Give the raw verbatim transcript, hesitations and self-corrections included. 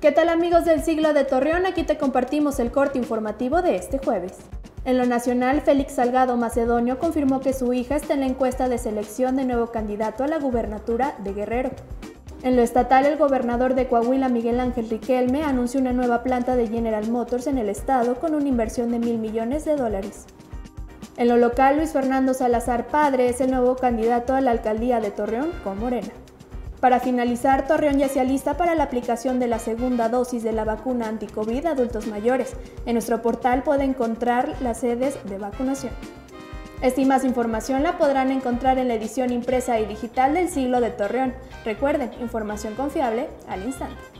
¿Qué tal amigos del Siglo de Torreón? Aquí te compartimos el corte informativo de este jueves. En lo nacional, Félix Salgado Macedonio confirmó que su hija está en la encuesta de selección de nuevo candidato a la gubernatura de Guerrero. En lo estatal, el gobernador de Coahuila, Miguel Ángel Riquelme, anunció una nueva planta de General Motors en el estado con una inversión de mil millones de dólares. En lo local, Luis Fernando Salazar Padre es el nuevo candidato a la alcaldía de Torreón con Morena. Para finalizar, Torreón ya se alista para la aplicación de la segunda dosis de la vacuna anticovid a adultos mayores. En nuestro portal puede encontrar las sedes de vacunación. Esta y más información la podrán encontrar en la edición impresa y digital del Siglo de Torreón. Recuerden, información confiable al instante.